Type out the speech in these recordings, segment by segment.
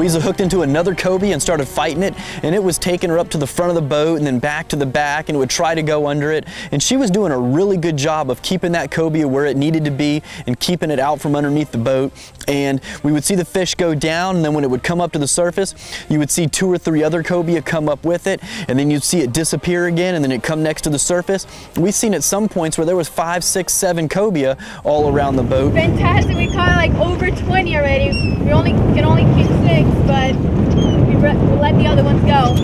Luiza hooked into another cobia and started fighting it, and it was taking her up to the front of the boat and then back to the back, and it would try to go under it. And she was doing a really good job of keeping that cobia where it needed to be and keeping it out from underneath the boat. And we would see the fish go down, and then when it would come up to the surface, you would see two or three other cobia come up with it, and then you'd see it disappear again, and then it come next to the surface. We've seen at some points where there was 5, 6, 7 cobia all around the boat. Fantastic, we caught like over 20 already. We can only keep 6, but we let the other ones go.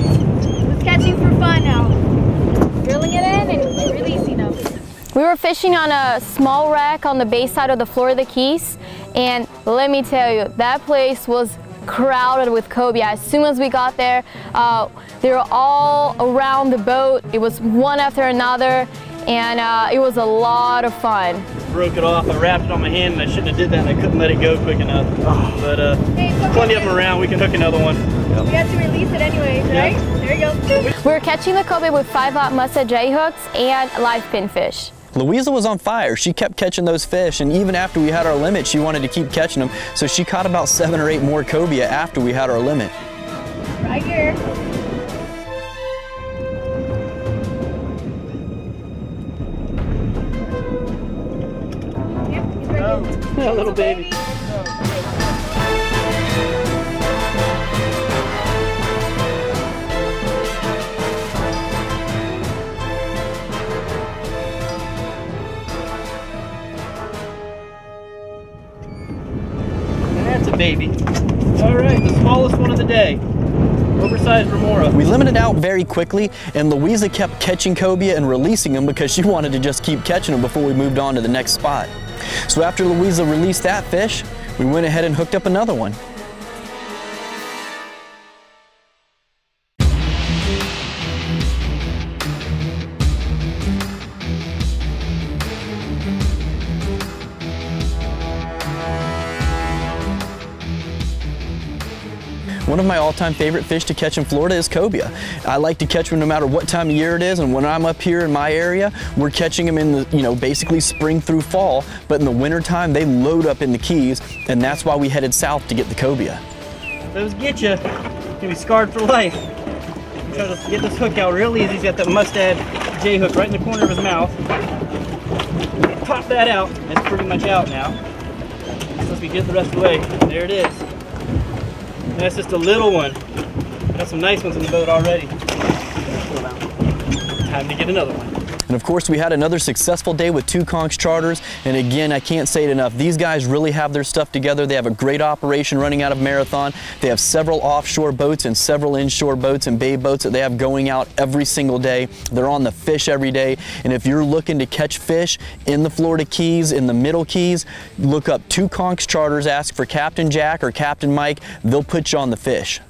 It's catching for fun now. Reeling it in and releasing them. We were fishing on a small wreck on the bayside of the Florida Keys, and let me tell you, that place was crowded with cobia. As soon as we got there, they were all around the boat. It was one after another, and it was a lot of fun. Broke it off. I wrapped it on my hand, and I shouldn't have did that, and I couldn't let it go quick enough. But plenty of them around. We can hook another one. Yep. We have to release it anyways, right? Yep. There you go. We're catching the cobia with 5-aught Mustad J hooks and live pinfish. Luiza was on fire. She kept catching those fish, and even after we had our limit, she wanted to keep catching them. So she caught about 7 or 8 more cobia after we had our limit. Right here. Yep, yeah, little baby. Baby. All right, the smallest one of the day. Oversized remora. We limited out very quickly, and Luiza kept catching cobia and releasing them because she wanted to just keep catching them before we moved on to the next spot. So after Luiza released that fish, we went ahead and hooked up another one. One of my all-time favorite fish to catch in Florida is cobia. I like to catch them no matter what time of year it is, and when I'm up here in my area, we're catching them in the, basically spring through fall, but in the winter time, they load up in the Keys, and that's why we headed south to get the cobia. Those get you, you'll be scarred for life. I'm trying to get this hook out real easy. He's got that Mustad J hook right in the corner of his mouth. Pop that out. That's pretty much out now. Let's get the rest of the way. There it is. That's just a little one. Got some nice ones in the boat already. Time to get another one. And of course, we had another successful day with Two Conchs Charters. And again, I can't say it enough. These guys really have their stuff together. They have a great operation running out of Marathon. They have several offshore boats and several inshore boats and bay boats that they have going out every single day. They're on the fish every day. And if you're looking to catch fish in the Florida Keys, in the Middle Keys, look up Two Conchs Charters, ask for Captain Jack or Captain Mike. They'll put you on the fish.